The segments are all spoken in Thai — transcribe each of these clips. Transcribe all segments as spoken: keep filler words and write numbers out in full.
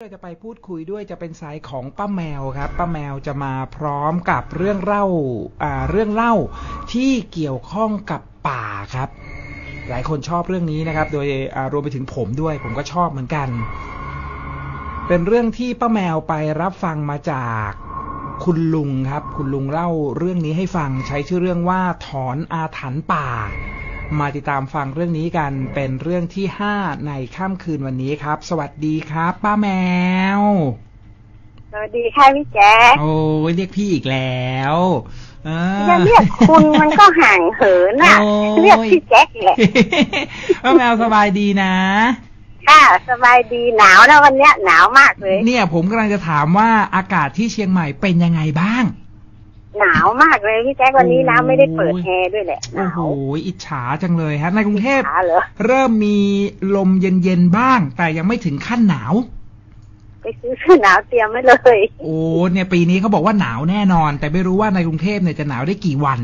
เราจะไปพูดคุยด้วยจะเป็นสายของป้าแมวครับป้าแมวจะมาพร้อมกับเรื่องเล่าอ่าเรื่องเล่าที่เกี่ยวข้องกับป่าครับหลายคนชอบเรื่องนี้นะครับโดยอ่ารวมไปถึงผมด้วยผมก็ชอบเหมือนกันเป็นเรื่องที่ป้าแมวไปรับฟังมาจากคุณลุงครับคุณลุงเล่าเรื่องนี้ให้ฟังใช้ชื่อเรื่องว่าถอนอาถรรพ์ป่ามาติดตามฟังเรื่องนี้กันเป็นเรื่องที่ห้าในค่ำคืนวันนี้ครับสวัสดีครับป้าแมวสวัสดีค่ะพี่แจ๊คโอ้ยเรียกพี่อีกแล้วจะเรียกคุณมันก็ห่างเหินอ่ะเรียกพี่แจ๊คแหละป้าแมวสบายดีนะค่ะสบายดีหนาวนะวันเนี้ยหนาวมากเลยเนี่ยผมกำลังจะถามว่าอากาศที่เชียงใหม่เป็นยังไงบ้างหนาวมากเลยพี่แจ๊ควันนี้น้ำไม่ได้เปิดแอร์ด้วยแหละโอ้โหอิจฉาจังเลยฮะในกรุงเทพเริ่มมีลมเย็นๆบ้างแต่ยังไม่ถึงขั้นหนาวไปซื้อเสื้อหนาวเตรียมไว้เลยโอ้เนี่ยปีนี้เขาบอกว่าหนาวแน่นอนแต่ไม่รู้ว่าในกรุงเทพเนี่ยจะหนาวได้กี่วัน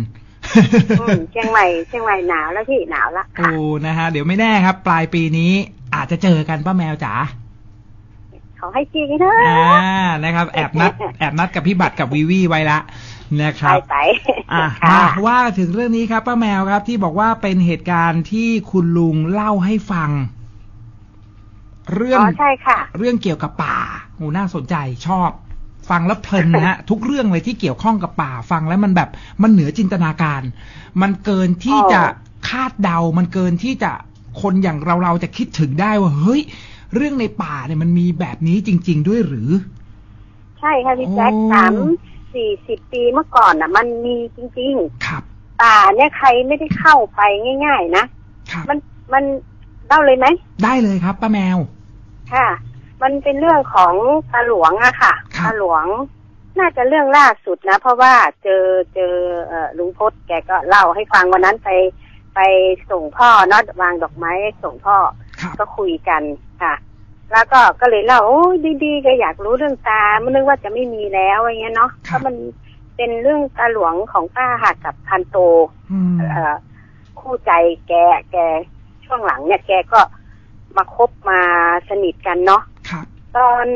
เชียงใหม่เชียงใหม่หนาวแล้วพี่หนาวละโอ้นะฮะเดี๋ยวไม่แน่ครับปลายปีนี้อาจจะเจอกันป้าแมวจ๋าขอให้จริงเถอะอ่านะครับแอบนัดแอบนัดกับพี่บัตรกับวิวีไว้ละนะครับไปอ่ะมาว่าถึงเรื่องนี้ครับป้าแมวครับที่บอกว่าเป็นเหตุการณ์ที่คุณลุงเล่าให้ฟังเรื่องอ๋อใช่ค่ะเรื่องเกี่ยวกับป่าโหน่าสนใจชอบฟังแล้วเพลินนะฮะ ทุกเรื่องเลยที่เกี่ยวข้องกับป่าฟังแล้วมันแบบมันเหนือจินตนาการมันเกินที่จะคาดเดามันเกินที่จะคนอย่างเราเราจะคิดถึงได้ว่าเฮ้ยเรื่องในป่าเนี่ยมันมีแบบนี้จริงๆด้วยหรือใช่ค่ะพี่แจ๊คสามสี่สิบปีเมื่อก่อนน่ะมันมีจริงๆครับป่าเนี่ยใครไม่ได้เข้าไปง่ายๆนะมันมันเล่าเลยไหมได้เลยครับป้าแมวค่ะมันเป็นเรื่องของตาหลวงอะค่ะตาหลวงน่าจะเรื่องล่าสุดนะเพราะว่าเจอเจอลุงพศแกก็เล่าให้ฟังวันนั้นไปไปส่งพ่อเนาะวางดอกไม้ส่งพ่อก็คุยกันค่ะแล้วก็ก็เลยเล่าโอ้ดีๆก็อยากรู้เรื่องตาไม่นึกว่าจะไม่มีแล้วอย่างเงี้ยเนาะเพราะมันเป็นเรื่องตาหลวงของป้าหักกับพันโตเอ่อคู่ใจแกแกช่วงหลังเนี่ยแกก็มาคบมาสนิทกันเนาะตอน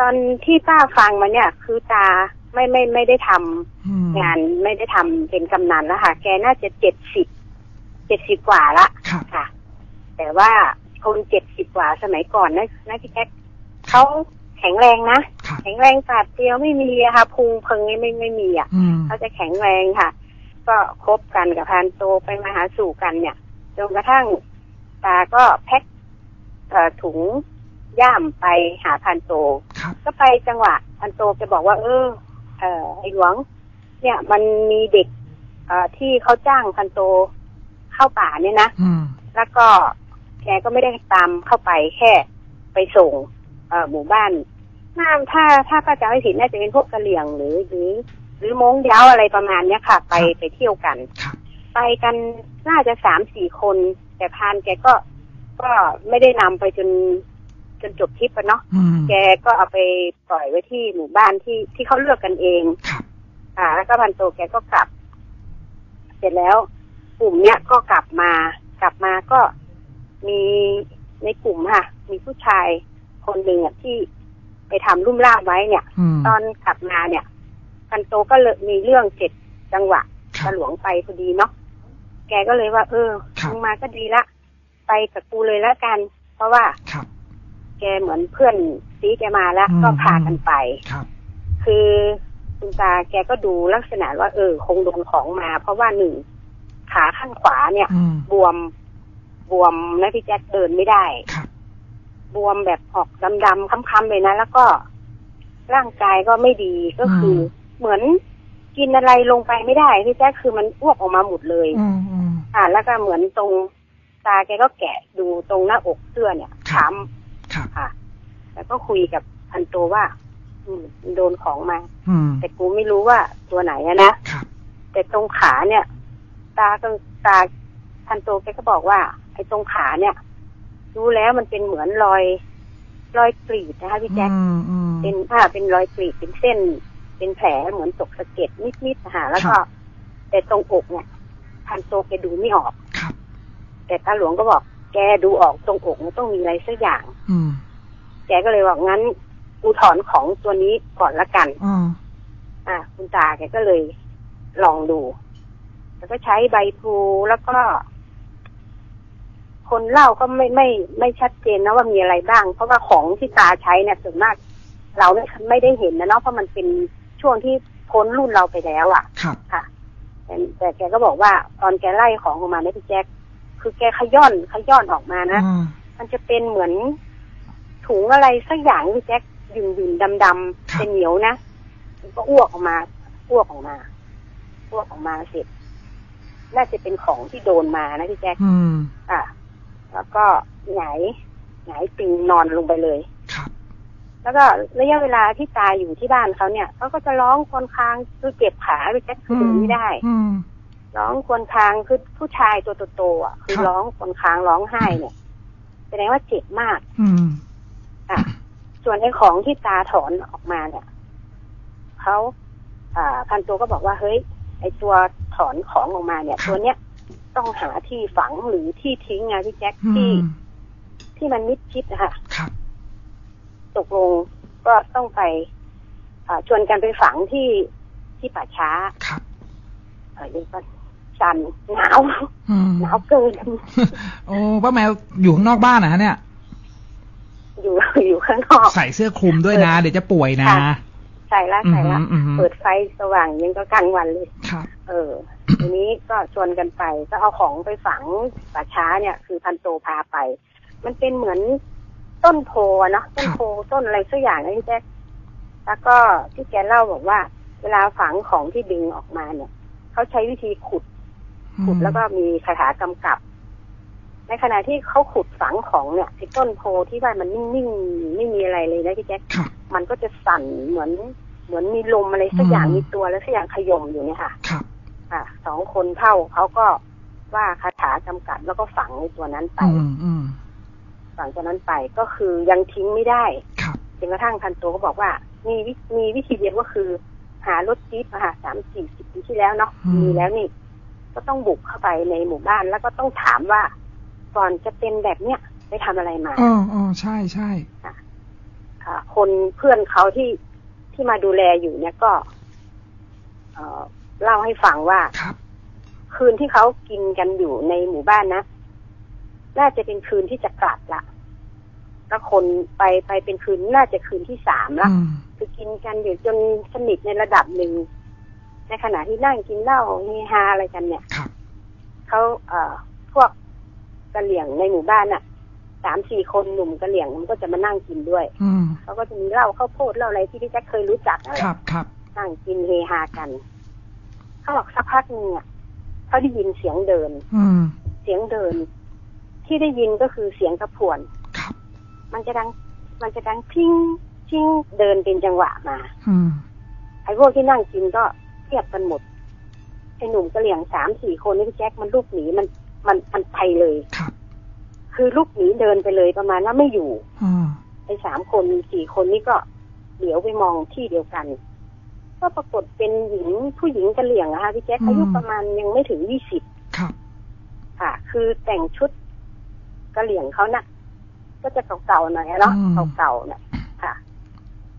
ตอนที่ป้าฟังมาเนี่ยคือตาไม่ไม่ไม่ได้ทำงานไม่ได้ทำเป็นกำนันแล้วค่ะแกน่าจะเจ็ดสิบเจ็ดสิบกว่าละค่ะแต่ว่าคนเจ็ดสิบกว่าสมัยก่อนนะนะพี่แจ๊คเขาแข็งแรงนะแข็งแรงปาดเดียวไม่มีค่ะพุงพึงไม่ไม่ไม่มีอ่ะเขาจะแข็งแรงค่ะก็คบกันกับพานโตไปมาหาสู่กันเนี่ยจนกระทั่งตาก็แพ็คถุงย่ามไปหาพานโตก็ไปจังหวะพานโตจะบอกว่าเออเออไอ้หลวงเนี่ยมันมีเด็กเอ่อที่เขาจ้างพานโตเข้าป่าเนี่ยนะแล้วก็แกก็ไม่ได้ตามเข้าไปแค่ไปส่งเอ่อหมู่บ้านน้ำถ้าถ้าป้าจำไม่ผิดน่าจะเป็นพวกกะเหรี่ยงหรือหรือหรือม้งเย้าอะไรประมาณเนี้ยค่ะไปไปเที่ยวกันไปกันน่าจะสามสี่คนแต่พานแกก็ก็ไม่ได้นำไปจนจนจบทริปเนาะแกก็เอาไปปล่อยไว้ที่หมู่บ้านที่ที่เขาเลือกกันเองอ่าแล้วก็พันโตแกก็กลับเสร็จแล้วกลุ่มเนี้ยก็กลับมากลับมาก็มีในกลุ่มค่ะมีผู้ชายคนหนึ่งอ่ะที่ไปทำรุ่มล่ามไว้เนี่ยตอนกลับมาเนี่ยพันโตก็เลยมีเรื่องเสร็จจังหวะตาหลวงไปพอดีเนาะแกก็เลยว่าเออมึงมาก็ดีละไปกับกูเลยละกันเพราะว่าแกเหมือนเพื่อนซีแกมาแล้วก็พากันไปคือคุณตาแกก็ดูลักษณะว่าเออคงโดนของมาเพราะว่าหนึ่งขาข้างขวาเนี่ยบวมบวมนะพี่แจ๊คเดินไม่ได้บวมแบบออกดำๆค้ำๆเลยนะแล้วก็ร่างกายก็ไม่ดีก็คือเหมือนกินอะไรลงไปไม่ได้พี่แจ๊คคือมันอ้วกออกมาหมดเลยอ่าแล้วก็เหมือนตรงตาแกก็แกะดูตรงหน้าอกเสื้อเนี่ยช้ำค่ะแล้วก็คุยกับพันโตว่าโดนของมาแต่กูไม่รู้ว่าตัวไหนนะแต่ตรงขาเนี่ยตาตรงตาพันโตแกก็บอกว่าไอ้ตรงขาเนี่ยรู้แล้วมันเป็นเหมือนรอยรอยกรีดนะคะพี่แจ๊คเป็นผ้าเป็นรอยกรีดเป็นเส้นเป็นแผลเหมือนตกสะเก็ดนิดๆนะคะแล้วก็แต่ตรงอกเนี่ยพันโตแกดูไม่ออกแต่ตาหลวงก็บอกแกดูออกตรงอกมันต้องมีอะไรสักอย่าง แกก็เลยบอกงั้นกูถอนของตัวนี้ก่อนละกันอืออ่าคุณตาแกก็เลยลองดูแล้วก็ใช้ใบพลูแล้วก็คนเล่าก็ไม่ไม่ไม่ชัดเจนนะว่ามีอะไรบ้างเพราะว่าของที่ตาใช้เนี่ยส่วนมากเราไม่ไม่ได้เห็นนะเนาะเพราะมันเป็นช่วงที่พ้นรุ่นเราไปแล้วอ่ะครับค่ะแต่แต่แกก็บอกว่าตอนแกไล่ของออกมาเนี่ยพี่แจ๊คคือแกขย้อนขย้อนออกมานะมันจะเป็นเหมือนถุงอะไรสักอย่างพี่แจ๊คยุ่นยุ่นดำดำเป็นเหนียวนะก็อ้วกออกมาอ้วกออกมาอ้วกออกมาเสร็จน่าจะเป็นของที่โดนมานะพี่แจ๊คอ่าแล้วก็หงายหงายตึงนอนลงไปเลยครับแล้วก็ระยะเวลาที่ตายอยู่ที่บ้านเขาเนี่ยเขาก็จะร้องควนคางคือเจ็บขาพี่แจ๊คคือยืนไม่ได้ร้องควนคางคือผู้ชายตัวโตๆอ่ะคือร้องควนคางร้องไห้เนี่ยแสดงว่าเจ็บมากอืมอ่ะส่วนไอ้ของที่ตาถอนออกมาเนี่ยเขาอ่าพันตัวก็บอกว่าเฮ้ยไอ้ตัวถอนของออกมาเนี่ยตัวเนี้ยต้องหาที่ฝังหรือที่ทิ้งไงพี่แจ็คที่ที่มันมิดชิดนะคะครับตกลงก็ต้องไปชวนกันไปฝังที่ที่ป่าช้าครับเออเรียกว่าชันหนาวหนาวเกินโอ้ป้าแมวอยู่ข้างนอกบ้านนะเนี่ยอยู่อยู่ข้างนอกใส่เสื้อคลุมด้วยนะเดี๋ยวจะป่วยนะใส่ละใส่ละเปิดไฟสว่างยังก็กลางวันเลยเออทีนี้ก็ชวนกันไปก็เอาของไปฝังป่าช้าเนี่ยคือพันโตพาไปมันเป็นเหมือนต้นโพเนาะต้นโพต้นอะไรสักอย่างนะพี่แจ๊คแล้วก็ที่แกเล่าบอกว่าเวลาฝังของที่ดึงออกมาเนี่ยเขาใช้วิธีขุดขุดแล้วก็มีคาถากำกับในขณะที่เขาขุดฝังของเนี่ยที่ต้นโพที่ว่ามันนิ่งๆไม่มีอะไรเลยนะพี่แจ๊คมันก็จะสั่นเหมือนเหมือนมีลมอะไรสักอย่างมีตัวแล้วสักอย่างขย่มอยู่เนี่ยค่ะอ่ะสองคนเท่าเขาก็ว่าคาถากำกับแล้วก็ฝังในตัวนั้นไปฝังตัวนั้นไปก็คือยังทิ้งไม่ได้จนกระทั่งพันตัวก็บอกว่ามีมีวิธีเดียวก็คือหารถจี๊ปมาหาสามสี่สิบปีที่แล้วเนาะมีแล้วนี่ก็ต้องบุกเข้าไปในหมู่บ้านแล้วก็ต้องถามว่าก่อนจะเป็นแบบเนี้ยได้ทำอะไรมาอ๋ออ๋อใช่ใช่ค่ะคนเพื่อนเขาที่ที่มาดูแลอยู่เนี่ยก็เล่าให้ฟังว่าคืนที่เขากินกันอยู่ในหมู่บ้านนะน่าจะเป็นคืนที่จะกลับละแล้วคนไปไปเป็นคืนน่าจะคืนที่สามละคือกินกันอยู่จนสนิทในระดับหนึ่งในขณะที่นั่งกินเหล้าเฮฮาอะไรกันเนี่ยเขาเอ่อพวกกะเหลี่ยงในหมู่บ้านน่ะสามสี่คนหนุ่มกะเหลี่ยงมันก็จะมานั่งกินด้วยเขาก็จะมีเหล้าข้าวโพดเหล้าอะไรที่พี่แจ๊คเคยรู้จักครับครับนั่งกินเฮฮากันเขาบอกสักพักนึงอ่ะเขาได้ยินเสียงเดินเสียงเดินที่ได้ยินก็คือเสียงกระพวนมันจะดังมันจะดังพิ้งพิ้งเดินเป็นจังหวะมาไอ้พวกที่นั่งกินก็เทียบกันหมดไอ้หนุ่มกะเหลี่ยงสามสี่คนนี่พี่แจ๊คมันลุกหนีมันมันมันไปเลยคือลุกหนีเดินไปเลยประมาณว่าไม่อยู่ไอ้สามคนสี่คนนี่ก็เหลียวไปมองที่เดียวกันก็ปรากฏเป็นหญิงผู้หญิงกะเหลี่ยงนะคะพี่แจ๊คอายุประมาณยังไม่ถึงยี่สิบค่ะคือแต่งชุดกะเหลี่ยงเขาน่ะก็จะเก่าๆหน่อยเนาะเก่าๆน่ะค่ะ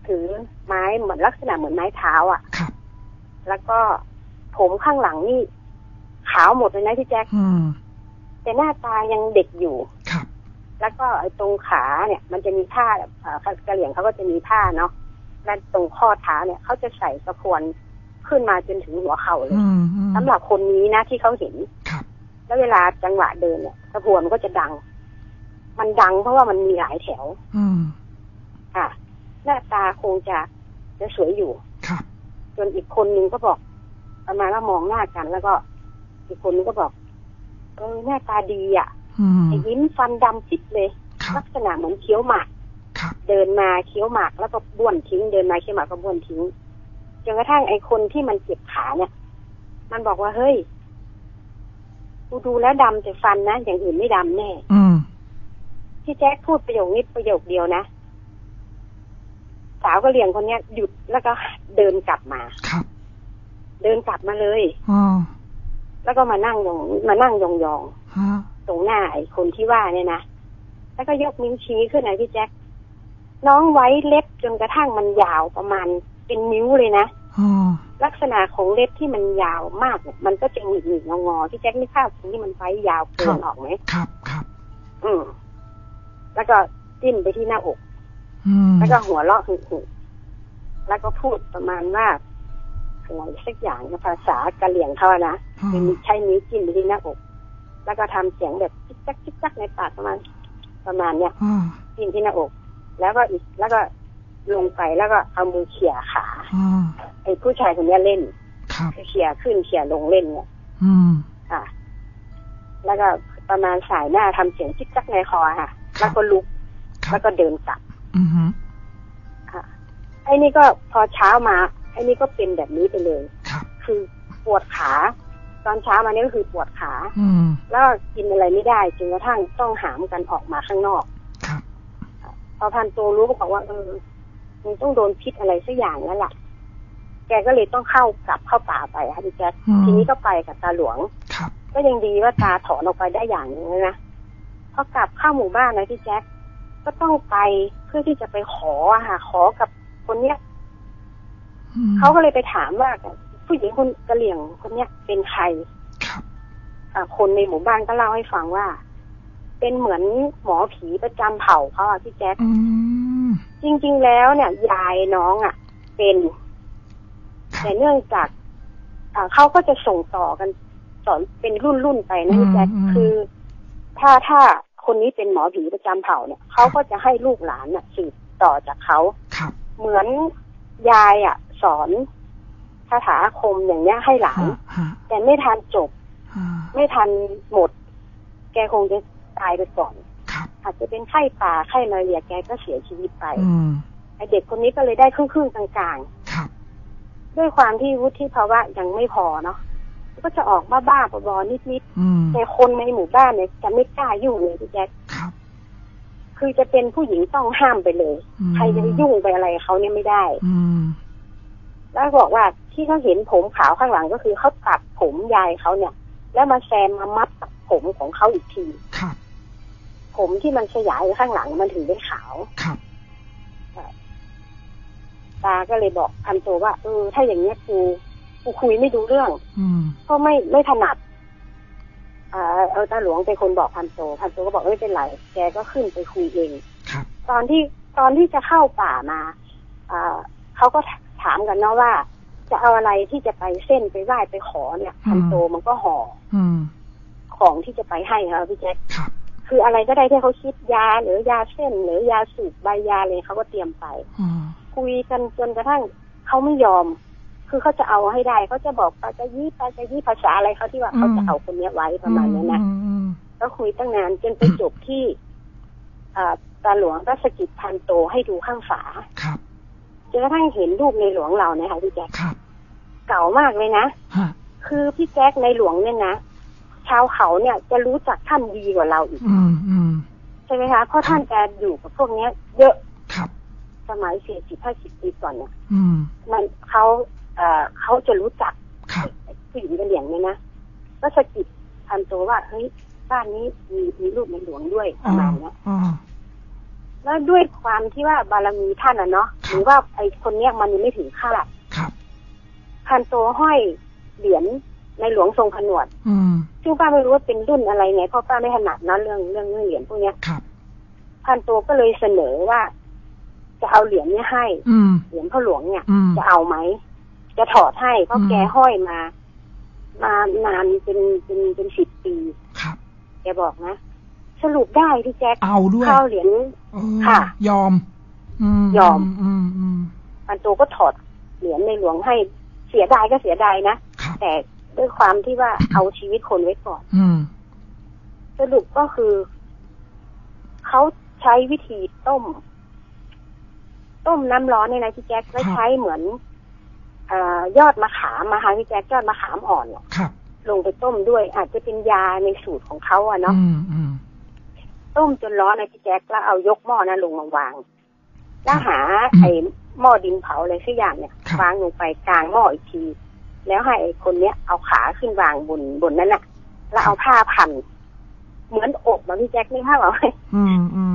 ถือไม้เหมือนลักษณะเหมือนไม้เท้าอ่ะแล้วก็ผมข้างหลังนี่ขาวหมดเลยนะพี่แจ๊คแต่หน้าตายังเด็กอยู่แล้วก็ตรงขาเนี่ยมันจะมีผ้าแบบกะเหลี่ยงเขาก็จะมีผ้าเนาะและตรงข้อเท้าเนี่ยเขาจะใส่กระพวนขึ้นมาจนถึงหัวเข่าเลยสำหรับคนนี้นะที่เขาเห็นแล้วเวลาจังหวะเดินเนี่ยกระพวนก็จะดังมันดังเพราะว่ามันมีหลายแถวค่ะหน้าตาคงจะจะสวยอยู่จนอีกคนนึงก็บอกประมาณว่ามองหน้ากันแล้วก็อีกคนนึงก็บอกเออหน้าตาดีอ่ะยิ้มฟันดำชิดเลยลักษณะเหมือนเคี้ยวหมากเดินมาเคี้ยวหมากแล้วก็บ้วนทิ้งเดินมาเคี้ยวหมากก็บ้วนทิ้งจนกระทั่งไอ้คนที่มันเจ็บขาเนี่ยมันบอกว่าเฮ้ยกูดูแล้วดำแต่ฟันนะอย่างอื่นไม่ดำแน่ที่แจ๊คพูดประโยคนี้ประโยคเดียวนะสาวกะเหลี่ยงคนเนี้ยหยุดแล้วก็เดินกลับมาครับเดินกลับมาเลยอ๋อแล้วก็มานั่งยองมานั่งยองๆตรงหน้าไอ้คนที่ว่าเนี่ยนะแล้วก็ยกนิ้วชี้ขึ้นไอ้พี่แจ๊ค น้องไว้เล็บจนกระทั่งมันยาวประมาณเป็นนิ้วเลยนะลักษณะของเล็บที่มันยาวมากมันก็จะหงิกๆงอๆที่แจ็คไม่ทราบสิ่งที่มันไว้ยาวเกินออกไหมครับครับอืมแล้วก็จิ้มไปที่หน้าอกแล้วก็หัวเราะหึ่งๆแล้วก็พูดประมาณว่าอะไรสักอย่างในภาษากะเหรี่ยงเขานะมันใช้นิ้วจิ้มไปที่หน้าอกแล้วก็ทำเสียงแบบจิ๊กจักจิ๊กจักในปากประมาณประมาณเนี้ยจิ้มที่หน้าอกแล้วก็อีกแล้วก็ลงไปแล้วก็เอามือเขี่ยขาไอ้ผู้ชายคนนี้เล่นเขี่ยขึ้นเขี่ยลงเล่นเนี่ยอ่ะแล้วก็ประมาณสายหน้าทำเสียงจิ๊กจักในคอค่ะแล้วก็ลุกแล้วก็เดินกลับค่ะไอ้นี่ก็พอเช้ามาไอ้นี่ก็เป็นแบบนี้ไปเลยคือปวดขาตอนเช้ามานี่ก็คือปวดขาแล้วกินอะไรไม่ได้จนกระทั่งต้องหามกันออกมาข้างนอกพอพันตัวรู้ก็บอกว่าเออมันต้องโดนพิษอะไรสักอย่างแล้วล่ะแกก็เลยต้องเข้ากลับเข้าป่าไปค่ะพี่แจ๊คทีนี้ก็ไปกับตาหลวงก็ยังดีว่าตาถอนออกไปได้อย่างนึงนะพอกลับเข้าหมู่บ้านนะพี่แจ๊คก็ต้องไปเพื่อที่จะไปขอหาขอกับคนเนี้ยเขาก็เลยไปถามว่าผู้หญิงคนกะเหรี่ยงคนเนี้ยเป็นใครคนในหมู่บ้านก็เล่าให้ฟังว่าเป็นเหมือนหมอผีประจำเผ่าเขาอะพี่แจ๊คจริงๆแล้วเนี่ยยายน้องอะเป็นแต่เนื่องจากเขาก็จะส่งต่อกันต่อเป็นรุ่นๆไปนะพี่แจ๊คคือถ้าถ้าคนนี้เป็นหมอผีประจำเผ่าเนี่ยเขาก็จะให้ลูกหลานน่ะสืบต่อจากเขาเหมือนยายอะสอนคาถาอาคมอย่างเนี้ยให้หลานแต่ไม่ทันจบไม่ทันหมดแกคงจะตายไปก่อนอาจจะเป็นไข้ป่าไข้มาเรียแกก็เสียชีวิตไปไอเด็กคนนี้ก็เลยได้ครึ่งๆกลางๆด้วยความที่วุฒิภาวะยังไม่พอเนาะก็จะออกบ้าๆบอๆนิดๆในคนในหมู่บ้านเนี่ยจะไม่กล้ายุ่งเลยพี่แจ๊คคือจะเป็นผู้หญิงต้องห้ามไปเลยใครจะยุ่งไปอะไรเขาเนี่ยไม่ได้แล้วบอกว่าที่เขาเห็นผมขาวข้างหลังก็คือเขาตัดผมยายเขาเนี่ยแล้วมาแซมมามัดกับผมของเขาอีกทีผมที่มันขยายข้างหลังมันถึงได้ขาวตาก็เลยบอกพันโตว่าเออถ้าอย่างเนี้ยกูกูคุยไม่ดูเรื่องก็ไม่ไม่ถนัดอ่าเอาตาหลวงเป็นคนบอกพันโตพันโตก็บอกไม่เป็นไรแกก็ขึ้นไปคุยเองตอนที่ตอนที่จะเข้าป่ามาอ่าเขาก็ถามกันเนาะว่าจะเอาอะไรที่จะไปเส้นไปไหว้ไปขอเนี่ยพันโตมันก็ห่อของที่จะไปให้ค่ะพี่แจ๊คคืออะไรก็ได้ที่เขาคิดยาหรือยาเส้นหรือยาสูบใบยาเลยเขาก็เตรียมไปคุยกันจนกระทั่งเขาไม่ยอมคือเขาจะเอาให้ได้เขาจะบอกปาจะยี่ปาจะยี่ภาษาอะไรเขาที่ว่าเขาจะเอาคนนี้ไว้ประมาณนี้นะก็คุยตั้งนานจนไปจบที่ตาหลวงก็สะกิดพันโตให้ดูข้างฝาจนกระทั่งเห็นรูปในหลวงเราเนี่ยค่ะพี่แจ๊คเก่ามากเลยนะคือพี่แจ๊คในหลวงเนี่ยนะชาวเขาเนี่ยจะรู้จักท่านดีกว่าเราอีกใช่ไหมคะเพราะท่านจะอยู่กับพวกนี้เยอะสมัยสี่สิบห้าสิบปีก่อนเนี่ยมันเขาเอ่อเขาจะรู้จักผู้หญิงกะเหรี่ยงเนี่ยนะก็สะกิดพันโตว่าเฮ้ยบ้านนี้มีมีรูปในหลวงด้วยประมาณนี้แล้วด้วยความที่ว่าบารมีท่านอะเนาะหรือว่าไอคนเนี้ยมันยังไม่ถึงคาดพันโตห้อยเหรียญในหลวงทรงผนวดซึ่งป้าไม่รู้ว่าเป็นรุ่นอะไรไงเพราะป้าไม่ถนัดนะเรื่องเรื่องเหรียญพวกเนี้ยพันโตก็เลยเสนอว่าจะเอาเหรียญเนี้ยให้เหรียญพ่อหลวงเนี่ยจะเอาไหมจะถอดให้เพราะแกห้อยมามานานเป็นเป็นเป็นสิบปีแกบอกนะสรุปได้พี่แจ๊คเอาด้วยเอาเหรียญค่ะยอมยอมพันโตก็ถอดเหรียญในหลวงให้เสียดายก็เสียดายนะแต่ด้วยความที่ว่าเอาชีวิตคนไว้ก่อนสรุปก็คือเขาใช้วิธีต้มต้มน้ำร้อนเนี่ยนะพี่แจ๊คแล้วใช้เหมือนยอดมะขามมาค่ะพี่แจ๊คยอดมะขามอ่อนลงไปต้มด้วยอาจจะเป็นยาในสูตรของเขาอะเนาะต้มจนร้อนนะพี่แจ๊คแล้วเอายกหม้อนะลงมาวางแล้วหาไอ้หม้อดินเผาอะไรสักอย่างเนี่ยวางลงไปกลางหม้ออีกทีแล้วให้คนเนี้ยเอาขาขึ้นวางบนบนนั้นน่ะแล้วเอาผ้าพันเหมือนอกมาพี่แจ็คนี่ผ้าเอาไว้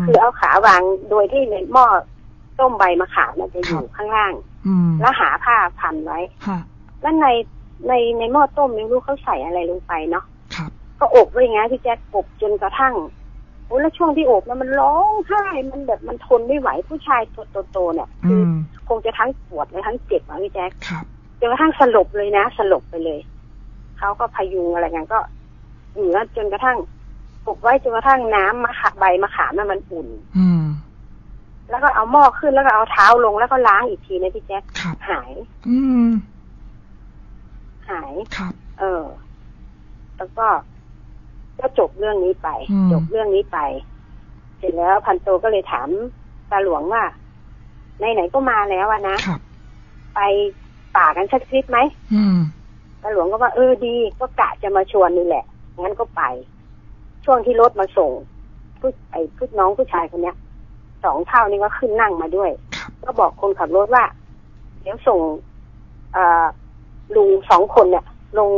คือเอาขาวางโดยที่ในหม้อ ส้มใบมะขามมันจะอยู่ข้างล่างแล้วหาผ้าพันไว้แล้วในในในหม้อต้มไม่รู้เขาใส่อะไรลงไปเนาะก็อบไว้อย่างเงี้ยพี่แจ๊คอบจนกระทั่งโอ้แล้วช่วงที่อบมันร้องไห้มันแบบมันทนไม่ไหวผู้ชายตัวโตๆเนี่ยคือคงจะทั้งปวดและทั้งเจ็บนะพี่แจ๊คจนกระทั่งสลบเลยนะสลบไปเลยเขาก็พยุงอะไรกันก็อยู่นั่นจนกระทั่งอบไว้จนกระทั่งน้ำมะขามใบมะขามน่ะมันอุ่นแล้วก็เอาหม้อขึ้นแล้วก็เอาเท้าลงแล้วก็ล้างอีกทีนะพี่แจ๊คหายหายเออแล้วก็ก็จบเรื่องนี้ไปจบเรื่องนี้ไปเสร็จแล้วพันโตก็เลยถามตาหลวงว่าไหนไหนก็มาแล้วอะนะไปป่ากันสักทริปไหมตาหลวงก็ว่าเออดีก็กะจะมาชวนนี่แหละงั้นก็ไปช่วงที่รถมาส่งผู้ไอ้ผู้น้องผู้ชายคนเนี้ยสองเท่านี้ก็ขึ้นนั่งมาด้วยก็บอกคนขับรถว่าเดี๋ยวส่งเอ่อลุงสองคนเนี่ยลง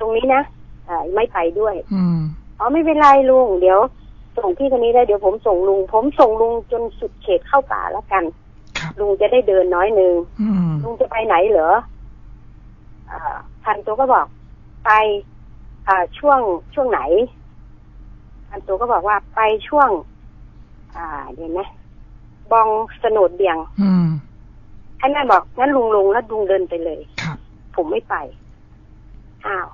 ตรงนี้นะไม่ไปด้วยอ๋อไม่เป็นไรลุงเดี๋ยวส่งพี่คนนี้ได้เดี๋ยวผมส่งลุงผมส่งลุงจนสุดเขตเข้าป่าแล้วกันลุงจะได้เดินน้อยนึงลุงจะไปไหนเหรอพันตัวก็บอกไปช่วงช่วงไหนพันตัวก็บอกว่าไปช่วงเดี๋ยวนะบองสนดเบียงท่านแม่บอกงั้นลุงลงแล้วลุงเดินไปเลยผมไม่ไปอ้าว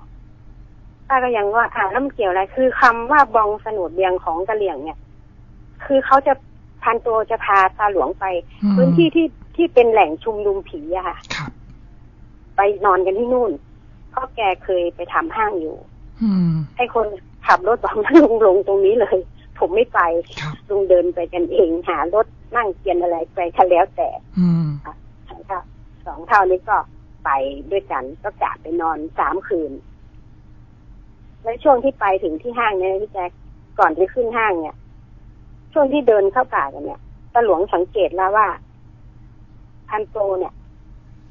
ป้าก็ยังว่าอ่าแล้วมันเกี่ยวอะไรคือคำว่าบองสนดเบียงของกะเหลี่ยงเนี่ยคือเขาจะพันตัวจะพาตาหลวงไปพื้นที่ที่ที่เป็นแหล่งชุมนุมผีอะค่ะไปนอนกันที่นู่นเพราะแกเคยไปทำห้างอยู่อืมให้คนขับรถบองลุงลงตรงนี้เลยผมไม่ไปลุงเดินไปกันเองหารถนั่งเกียนอะไรไปกันแล้วแต่อืมอ่ะสองเท่านี้ก็ไปด้วยกันก็กะไปนอนสามคืนและช่วงที่ไปถึงที่ห้างเนี่ยพี่แจ๊คก่อนที่ขึ้นห้างเนี่ยช่วงที่เดินเข้าป่ากันเนี่ยตาหลวงสังเกตแล้วว่าพันโตเนี่ย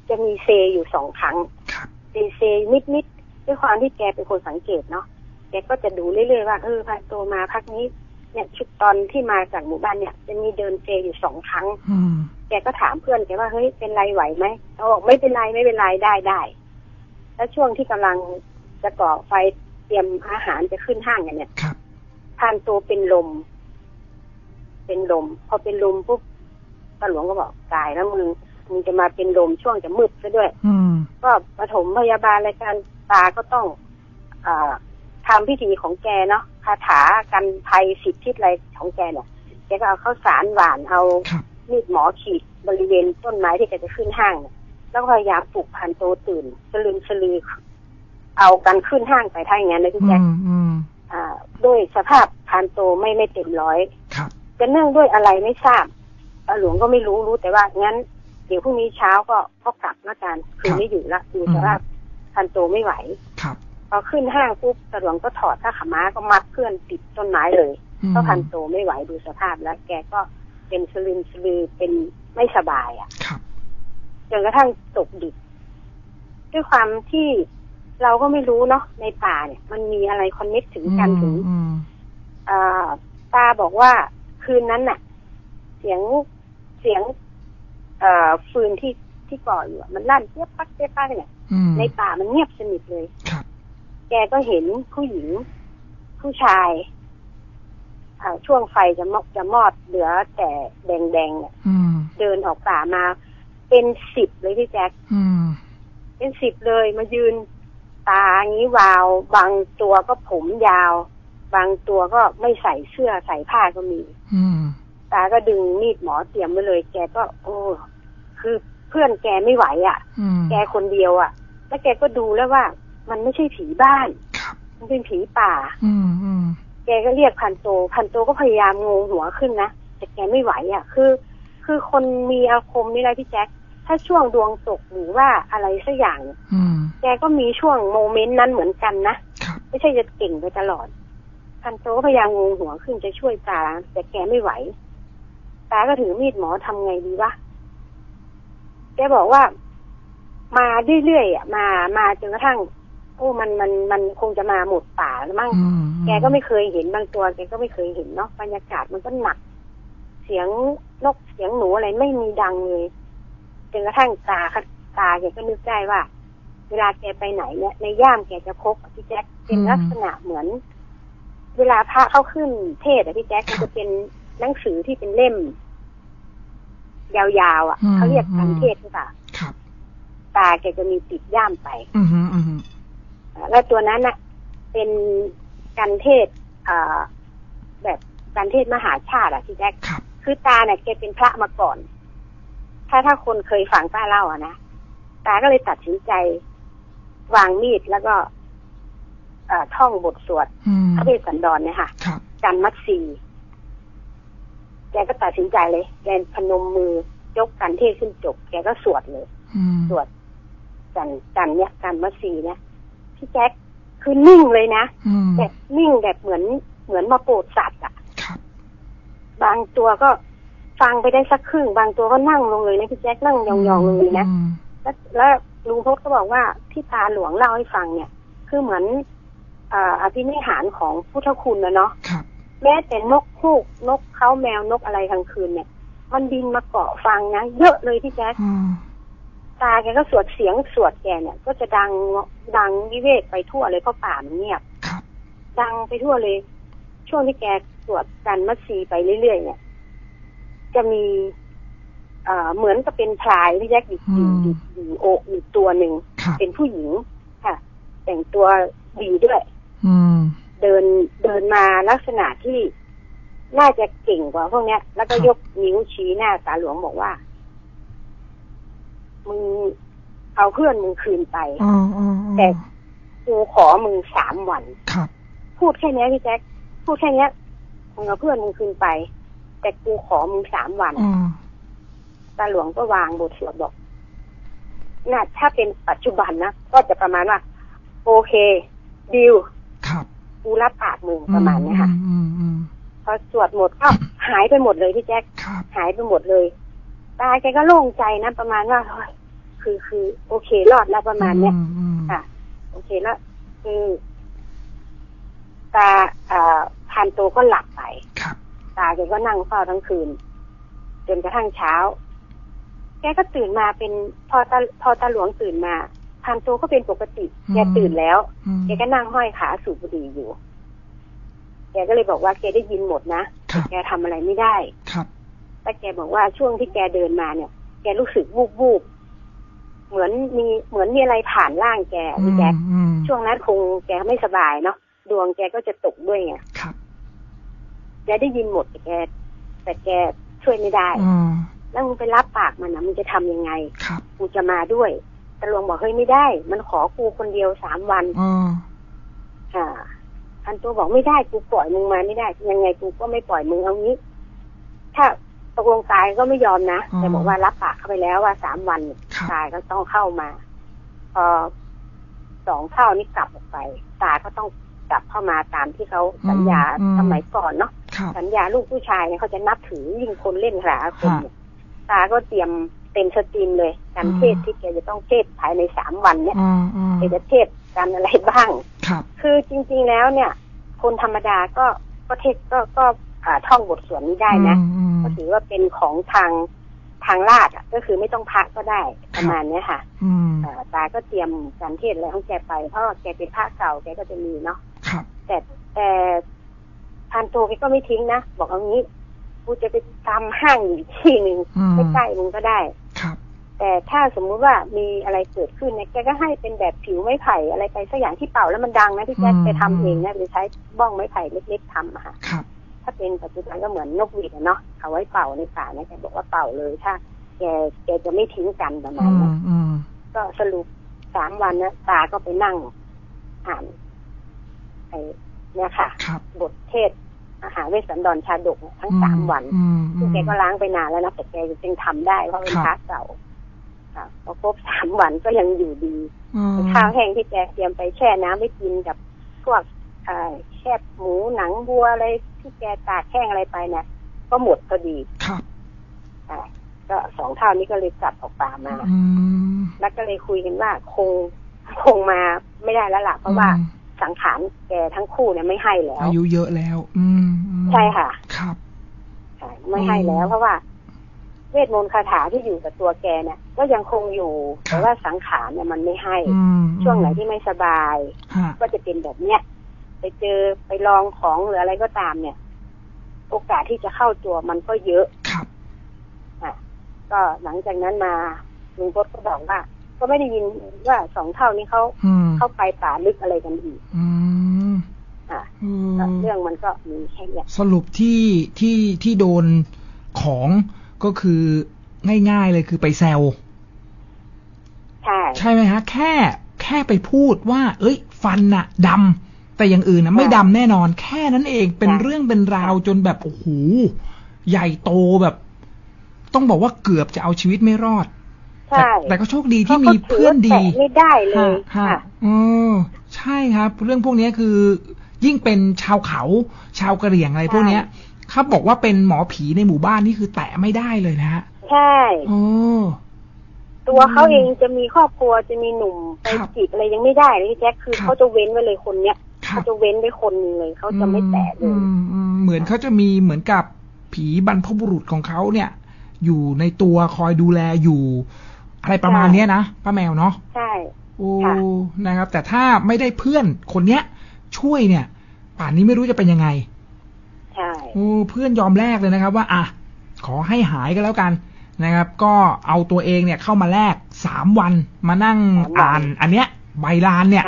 จะมีเซอยู่สองครั้งเซเซนิดนิดด้วยความที่แกเป็นคนสังเกตเนาะแกก็จะดูเรื่อยๆว่าเออพันโตมาพักนี้เนี่ยชุดตอนที่มาจากหมู่บ้านเนี่ยจะมีเดินเซอยู่สองครั้งแกก็ถามเพื่อนแกว่าเฮ้ยเป็นไรไหวไหมเขาบอกไม่เป็นไรไม่เป็นไรได้ได้แล้วช่วงที่กำลังจะก่อไฟเตรียมอาหารจะขึ้นห้างกันเนี่ยพานตัวเป็นลมเป็นลมพอเป็นลมปุ๊บตาหลวงก็บอกตายแล้วมึงมึงจะมาเป็นลมช่วงจะมืดซะด้วยก็ปฐมพยาบาลอะไรกันตาก็ต้องอทำพิธีของแกเนาะคาถากันภัยสิทธิอะไรของแกเนี่ยแกก็เอาข้าวสารหวานเอามีดหมอขีดบริเวณต้นไม้ที่แกจะขึ้นห้างแล้วพยายามปลุกพานตัวตื่นสลืมสลือเอากันขึ้นห้างไปท่าอย่างนั้นนะพี่แจ๊คด้วยสภาพพานโตไม่ไม่เต็มร้อยจะเนื่องด้วยอะไรไม่ทราบหลวงก็ไม่รู้รู้แต่ว่างั้นเดี๋ยวพรุ่งนี้เช้าก็ก็กลับละกันคือไม่อยู่ละดูสภาพพานโตไม่ไหวพอขึ้นห้างปุ๊บหลวงก็ถอดผ้าขม้าก็มัดเพื่อนติดต้นไม้เลยเพราะพานโตไม่ไหวดูสภาพแล้วแกก็เป็นสลืมสลือเป็นไม่สบายอ่ะจนกระทั่งตกดึกด้วยความที่เราก็ไม่รู้เนาะในป่าเนี่ยมันมีอะไรคอนเนคถึงกันถึงตาบอกว่าคืนนั้นน่ะเสียงเสียงฟืนที่ที่ก่ออยู่มันลั่นเปี้ยปักเปี้ยปักเนี่ยในป่ามันเงียบสนิทเลยแกก็เห็นผู้หญิงผู้ชายช่วงไฟจะมอดจะมอดเหลือแต่แดงๆเนี่ยเดินออกป่ามาเป็นสิบเลยพี่แจ๊คเป็นสิบเลยมายืนตางี้วาวบางตัวก็ผมยาวบางตัวก็ไม่ใส่เสื้อใส่ผ้าก็มีตาก็ดึงมีดหมอเตรียมไว้เลยแกก็โอ้คือเพื่อนแกไม่ไหวอ่ะแกคนเดียวอ่ะแล้วแกก็ดูแล้วว่ามันไม่ใช่ผีบ้านมันเป็นผีป่าแกก็เรียกพันโตพันโตก็พยายามงงหัวขึ้นนะแต่แกไม่ไหวอ่ะคือคือคนมีอาคมนี่แหละพี่แจ๊คถ้าช่วงดวงตกหรือว่าอะไรสักอย่างแกก็มีช่วงโมเมนต์นั้นเหมือนกันนะไม่ใช่จะเก่งไปตลอดพันโตก็พยายามงงหัวขึ้นจะช่วยตาแต่แกไม่ไหวตาก็ถือมีดหมอทำไงดีวะแกบอกว่ามาเรื่อยๆอ่ะมามาจนกระทั่งโอ้มันมันมันคงจะมาหมดป่าแล้วมั้งแกก็ไม่เคยเห็นบางตัวแกก็ไม่เคยเห็นเนาะบรรยากาศมันก็หนัก สียงนกเสียงหนูอะไรไม่มีดังเลยจนกระทั่งตาตาแกก็นึกได้ว่าเวลาแกไปไหนเนี่ยในย่ามแกจะพกพี่แจ๊คเป็นลักษณะเหมือนเวลาพระเข้าขึ้นเทศอะพี่แจ๊คมันจะเป็นหนังสือที่เป็นเล่มยาวๆอ่ะเขาเรียกทางเทศใช่ป่ะตาแกจะมีติดย่ามไปแล้วตัวนั้นน่ะเป็นการเทศแบบการเทศมหาชาติอ่ะพี่แจ๊คคือตาเนี่ยแกเป็นพระมาก่อนถ้าถ้าคนเคยฟังป้าเล่าอ่ะนะตาก็เลยตัดสินใจวางมีดแล้วก็ท่องบทสวดพระเวสสันดรเนี่ยค่ะจันมัตสีแกก็ตัดสินใจเลยแกพนมมือยกกันเทศขึ้นจบแกก็สวดเลยสวดจันจันเนี่ยจันมัตสีเนี่ยพี่แจ๊คคือนิ่งเลยนะแบบนิ่งแบบเหมือนเหมือนมาโปรดสัตว์อ่ะบางตัวก็ฟังไปได้สักครึ่งบางตัวก็นั่งลงเลยนะพี่แจ๊คนั่งยองๆลงเลยนะแล้วแล้วลุงพจน์ก็บอกว่าที่ตาหลวงเล่าให้ฟังเนี่ยคือเหมือนอ่าอภินิหารของพุทธคุณนะเนาะแม้แต่นกฮูกนกเขาแมวนกอะไรกลางคืนเนี่ยมันบินมาเกาะฟังนะเยอะเลยพี่แจ๊คตาแกก็สวดเสียงสวดแกเนี่ยก็จะดังดังวิเวกไปทั่วเลยเพราะป่ามันเงียบดังไปทั่วเลยช่วงที่แกสวดกันมัสซีไปเรื่อยๆเนี่ยจะมีอ่าเหมือนกับเป็นพลายพี่แจ๊คอยู่อยู่อยู่อกอยู่ตัวหนึ่งเป็นผู้หญิงค่ะแต่งตัวดีด้วยเดินเดินมาลักษณะที่น่าจะเก่งกว่าพวกเนี้ยแล้วก็ยกนิ้วชี้หน้าตาหลวงบอกว่ามึงเอาเพื่อนมึงคืนไปแต่กูขอมึงสามวันพูดแค่นี้พี่แจ๊คพูดแค่นี้มึงเอาเพื่อนมึงคืนไปแต่กูขอมึงสามวันตาหลวงก็วางบทสวดบอกน่าถ้าเป็นปัจจุบันนะก็จะประมาณว่าโอเคดิวกูรับปากมึงประมาณนี้ค่ะพอสวดหมดก็หายไปหมดเลยพี่แจ๊คหายไปหมดเลยตาแกก็โล่งใจนะประมาณว่าคือคือโอเครอดแล้วประมาณเนี้ยค่ะโอเคแล้วคือตาอ่าพันโตก็หลับไปตาแกก็นั่งเฝ้าทั้งคืนจนกระทั่งเช้าแกก็ตื่นมาเป็นพอตาพอตาหลวงตื่นมาพันโตก็เป็นปกติแกตื่นแล้วแกก็นั่งห้อยขาสูบบุหรี่อยู่แกก็เลยบอกว่าแกได้ยินหมดนะแกทำอะไรไม่ได้แต่แกบอกว่าช่วงที่แกเดินมาเนี่ยแกรู้สึกวูบวูบเหมือนมีเหมือนมีอะไรผ่านร่างแกพี่แจ๊คช่วงนั้นคงแกไม่สบายเนาะดวงแกก็จะตกด้วยไงแกได้ยินหมดแต่แกแต่แกช่วยไม่ได้แล้วมึงไปรับปากมันนะมึงจะทำยังไงกูจะมาด้วยตาหลวงบอกเฮ้ยไม่ได้มันขอกูคนเดียวสามวันอ่าพันตัวบอกไม่ได้กูปล่อยมึงมาไม่ได้ยังไงกูก็ไม่ปล่อยมึงเอางี้ถ้าตกลงตายก็ไม่ยอมนะแต่บอกว่ารับปากเข้าไปแล้วว่าสามวันตายก็ต้องเข้ามาพอสองเท่านี้กลับออกไปตายก็ต้องกลับเข้ามาตามที่เขาสัญญาสมัยก่อนเนาะสัญญาลูกผู้ชายเนี่ยเขาจะนับถือยิ่งคนเล่นหราคนตาก็เตรียมเต็มสตรีมเลยการเทศที่แกจะต้องเทศภายในสามวันเนี่ยแกจะเทศกันอะไรบ้างคือจริงๆแล้วเนี่ยคนธรรมดาก็ก็เทศก็ก็ท่องบทสวดนี้ได้นะก็ถือว่าเป็นของทางทางราชก็คือไม่ต้องพระก็ได้ประมาณนี้ค่ะตาก็เตรียมการเทศอะไรของแกไปเพราะแกเป็นพระเก่าแกก็จะมีเนาะแต่แต่พานโตแกก็ไม่ทิ้งนะบอกเอางี้กูจะไปตามห้างอีกที่หนึ่งไม่ใกล้มึงก็ได้แต่ถ้าสมมุติว่ามีอะไรเกิดขึ้นเนี่ยแกก็ให้เป็นแบบผิวไม้ไผ่อะไรไปสักอย่างที่เป่าแล้วมันดังนะที่แกไปทำเองนะหรือใช้บ้องไม้ไผ่เล็กๆทำค่ะถ้าเป็นปัจจุบันก็เหมือนนกหวีดเนาะเอาไว้เป่าในป่านะแกบอกว่าเป่าเลยถ้าแกแกจะไม่ทิ้งกันประมาณนั้นก็สรุปสามวันนะตาก็ไปนั่งอ่านไอ้เนี่ยค่ะบทเทศมหาเวสสันดรชาดกทั้งสามวันซึ่งแกก็ล้างไปนานแล้วนะแต่แกยังทำได้เพราะเป็นพระเก่าค่ะพอครบสามวันก็ยังอยู่ดีข้าวแห้งที่แกเตรียมไปแช่น้ำไว้กินกับพวกแคบหมูหนังบัวอะไรที่แกตากแห้งอะไรไปเนี่ยก็หมดพอดีก็สองเท่านี้ก็เลยกลับออกป่ามาแล้วก็เลยคุยกันว่าคงคงมาไม่ได้แล้วล่ะเพราะว่าสังขารแกทั้งคู่เนี่ยไม่ให้แล้วอายุเยอะแล้วอืมใช่ค่ะครับ ไม่ให้แล้วเพราะว่าเวทมนต์คาถาที่อยู่กับตัวแกเนี่ยก็ยังคงอยู่แต่ว่าสังขารเนี่ยมันไม่ให้ช่วงไหนที่ไม่สบายก็จะเป็นแบบเนี้ยไปเจอไปลองของหรืออะไรก็ตามเนี่ยโอกาสที่จะเข้าตัวมันก็เยอะอ่ะก็หลังจากนั้นมาลุงพจน์ก็บอกว่าก็ไม่ได้ยินว่าสองเท่านี้เขาเข้าไปป่าลึกอะไรกันอีกอ่ะเรื่องมันก็มีแค่เนี้ยสรุปที่ที่ที่โดนของก็คือง่ายๆเลยคือไปแซวใช่ใช่ไหมฮะแค่แค่ไปพูดว่าเอ้ยฟันน่ะดำแต่อย่างอื่นน่ะไม่ดำแน่นอนแค่นั้นเองเป็นเรื่องเป็นราวจนแบบโอ้โหใหญ่โตแบบต้องบอกว่าเกือบจะเอาชีวิตไม่รอดใช่แต่ก็โชคดีที่มีเพื่อนดีไม่ได้เลยค่ะอือใช่ครับเรื่องพวกนี้คือยิ่งเป็นชาวเขาชาวกะเหรี่ยงอะไรพวกนี้เขาบอกว่าเป็นหมอผีในหมู่บ้านนี่คือแตะไม่ได้เลยนะฮะใช่โอ้ตัวเขาเองจะมีครอบครัวจะมีหนุ่มไปจีบอะไรยังไม่ได้เลยแจ็คคือเขาจะเว้นไว้เลยคนเนี้ยเขาจะเว้นไว้คนนึงเลยเขาจะไม่แตะเลยเหมือนเขาจะมีเหมือนกับผีบรรพบุรุษของเขาเนี่ยอยู่ในตัวคอยดูแลอยู่อะไรประมาณนี้นะป้าแมวเนาะใช่โอ้นะครับแต่ถ้าไม่ได้เพื่อนคนเนี้ยช่วยเนี่ยป่านนี้ไม่รู้จะเป็นยังไงใช่โอ้เพื่อนยอมแลกเลยนะครับว่าอ่ะขอให้หายก็แล้วกันนะครับก็เอาตัวเองเนี่ยเข้ามาแลกสามวันมานั่งอ่านอันเนี้ยใบลานเนี่ย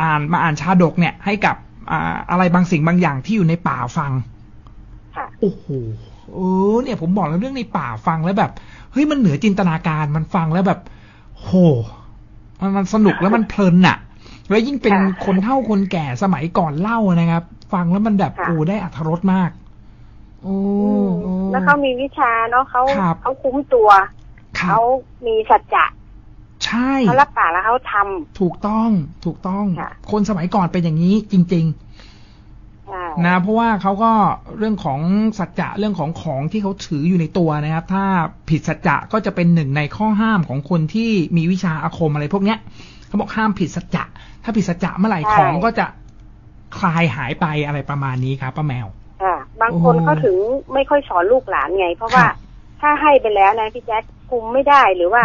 อ่านมาอ่านชาดกเนี่ยให้กับอ่าอะไรบางสิ่งบางอย่างที่อยู่ในป่าฟังโอ้โหเออเนี่ยผมบอกแล้วเรื่องในป่าฟังแล้วแบบเฮ้ยมันเหนือจินตนาการมันฟังแล้วแบบโหมันมันสนุกแล้วมันเพลินน่ะแล้วยิ่งเป็นคนเฒ่าคนแก่สมัยก่อนเล่านะครับฟังแล้วมันแบบโอ้ได้อรรถรสมากโอ้แล้วเขามีวิชาเนาะเขาเขาคุ้มตัวเขามีสัจจะใช่เขารับปากแล้วเขาทำถูกต้องถูกต้องคนสมัยก่อนเป็นอย่างนี้จริงๆนะเพราะว่าเขาก็เรื่องของสัจจะเรื่องของของที่เขาถืออยู่ในตัวนะครับถ้าผิดสัจจะก็จะเป็นหนึ่งในข้อห้ามของคนที่มีวิชาอาคมอะไรพวกเนี้ยเขาบอกห้ามผิดสัจจะถ้าผิดสัจจะเมื่อไหร่ของก็จะคลายหายไปอะไรประมาณนี้ครับป้าแมวบางคนเขาถึงไม่ค่อยสอนลูกหลานไงเพราะว่าถ้าให้ไปแล้วนะพี่แจ๊คคุมไม่ได้หรือว่า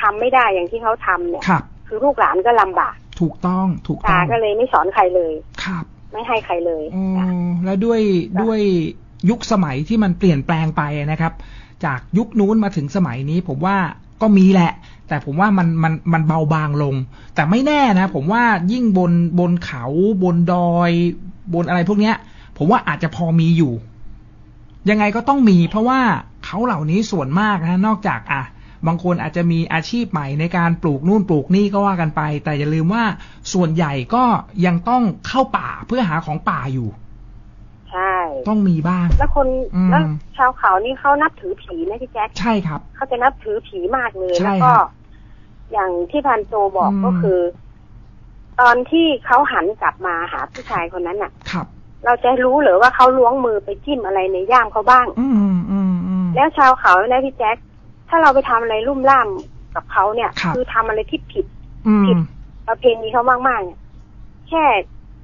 ทำไม่ได้อย่างที่เขาทำเนี่ยคือลูกหลานก็ลำบากถูกต้องถูกต้องก็เลยไม่สอนใครเลยครับไม่ให้ใครเลยอ๋อแล้วด้วยด้วยยุคสมัยที่มันเปลี่ยนแปลงไปนะครับจากยุคนู้นมาถึงสมัยนี้ผมว่าก็มีแหละแต่ผมว่ามันมันมันเบาบางลงแต่ไม่แน่นะผมว่ายิ่งบนบนเขาบนดอยบนอะไรพวกเนี้ยผมว่าอาจจะพอมีอยู่ยังไงก็ต้องมีเพราะว่าเขาเหล่านี้ส่วนมากนะนอกจากอ่ะบางคนอาจจะมีอาชีพใหม่ในการปลูกนู่นปลูกนี่ก็ว่ากันไปแต่อย่าลืมว่าส่วนใหญ่ก็ยังต้องเข้าป่าเพื่อหาของป่าอยู่ใช่ต้องมีบ้างแล้วคนแล้วชาวเขานี่เขานับถือผีนะพี่แจ๊คใช่ครับเขาจะนับถือผีมากเลยแล้วก็อย่างที่พันโจบอกก็คือตอนที่เขาหันกลับมาหาผู้ชายคนนั้นน่ะครับเราจะรู้หรือว่าเขาล้วงมือไปจิ้มอะไรในย่ามเขาบ้างอืมอืมอืมแล้วชาวเขานะพี่แจ๊คถ้าเราไปทำอะไรลุ่มล่ามกับเขาเนี่ยคือทำอะไรที่ผิดผิดประเพณีเขามากๆเนี่ยแค่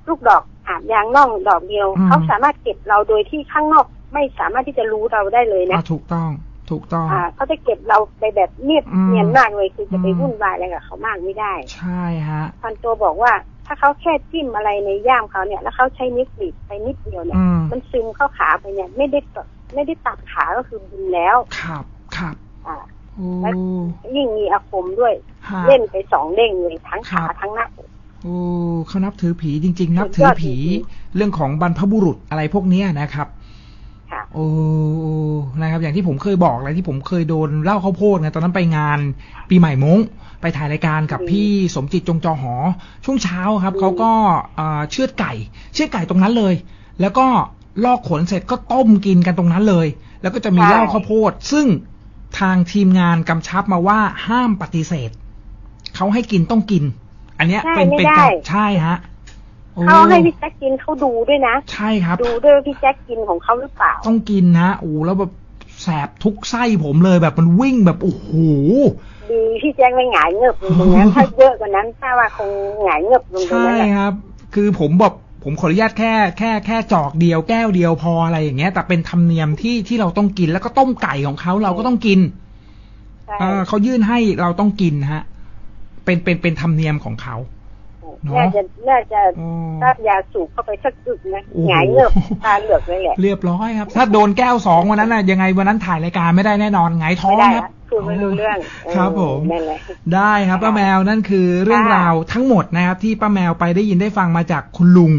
ลูกดอกอาบยางน่องดอกเดียวเขาสามารถเก็บเราโดยที่ข้างนอกไม่สามารถที่จะรู้เราได้เลยนะถูกต้องถูกต้องเขาจะเก็บเราไปแบบเนียบเนียนมากเลยคือจะไปวุ่นวายอะไรกับเขามากไม่ได้ใช่ฮะพันตัวบอกว่าถ้าเขาแค่จิ้มอะไรในย่ามเขาเนี่ยแล้วเขาใช้นิ้วบีบไปนิดเดียวเนี่ยมันซึมเข้าขาไปเนี่ยไม่ได้ไม่ได้ตัดขาก็คือบุญแล้วครับครับและยิ่งมีอาคมด้วยเล่นไปสองเด้งเลยทั้งขาทั้งหน้าโอ้เขานับถือผีจริงๆนับถือผีเรื่องของบรรพบุรุษอะไรพวกนี้นะครับโอ้นะครับอย่างที่ผมเคยบอกอะไรที่ผมเคยโดนเล่าข้าวโพดไงตอนนั้นไปงานปีใหม่มงไปถ่ายรายการกับพี่สมจิตจงจอหอช่วงเช้าครับเขาก็เชือดไก่เชือดไก่ตรงนั้นเลยแล้วก็ลอกขนเสร็จก็ต้มกินกันตรงนั้นเลยแล้วก็จะมีเล่าข้าวโพดซึ่งทางทีมงานกำชับมาว่าห้ามปฏิเสธเขาให้กินต้องกินอันเนี้ยเป็นเป็นการใช่ฮะเขาให้พี่แจ็คกินเขาดูด้วยนะใช่ครับดูด้วยพี่แจ็คกินของเขาหรือเปล่าต้องกินนะโอ้แล้วแบบแสบทุกไส้ผมเลยแบบมันวิ่งแบบโอ้โหดีพี่แจ็คไม่หงายเงือบตรงนั้นถ้าเยอะกว่านั้นถ้าว่าคงหงายเงือบตรงนั้นใช่ครับคือผมแบบ ผมขออนุญาตแค่แค่แค่จอกเดียวแก้วเดียวพออะไรอย่างเงี้ยแต่เป็นธรรมเนียมที่ที่เราต้องกินแล้วก็ต้มไก่ของเขาเราก็ต้องกินเออเขายื่นให้เราต้องกินฮะเป็นเป็นเป็นธรรมเนียมของเขาน่าจะน่าจะถ้ายาสูบเข้าไปสักจุดนะหงายเงือกตาเหลือกเลยแหละเรียบร้อยครับถ้าโดนแก้วสองวันนั้นน่ะยังไงวันนั้นถ่ายรายการไม่ได้แน่นอนหงายท้องครับคือไม่รู้เรื่องครับผมได้ครับป้าแมวนั่นคือเรื่องราวทั้งหมดนะครับที่ป้าแมวไปได้ยินได้ฟังมาจากคุณลุง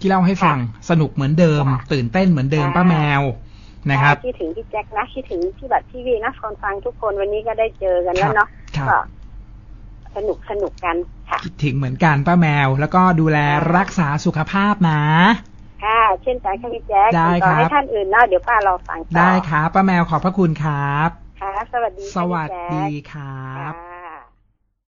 ที่เล่าให้ฟังสนุกเหมือนเดิมตื่นเต้นเหมือนเดิมป้าแมวนะครับคิดถึงพี่แจ็คนะคิดถึงพี่บัตรพี่วีนะคนฟังทุกคนวันนี้ก็ได้เจอกันแล้วเนาะก็สนุกสนุกกันค่ะคิดถึงเหมือนกันป้าแมวแล้วก็ดูแลรักษาสุขภาพนะค่ะเช่นกันค่ะพี่แจ็คได้ครับให้ท่านอื่นเล่าเดี๋ยวป้ารอฟังได้ค่ะป้าแมวขอบพระคุณครับค่ะสวัสดีสวัสดีครับ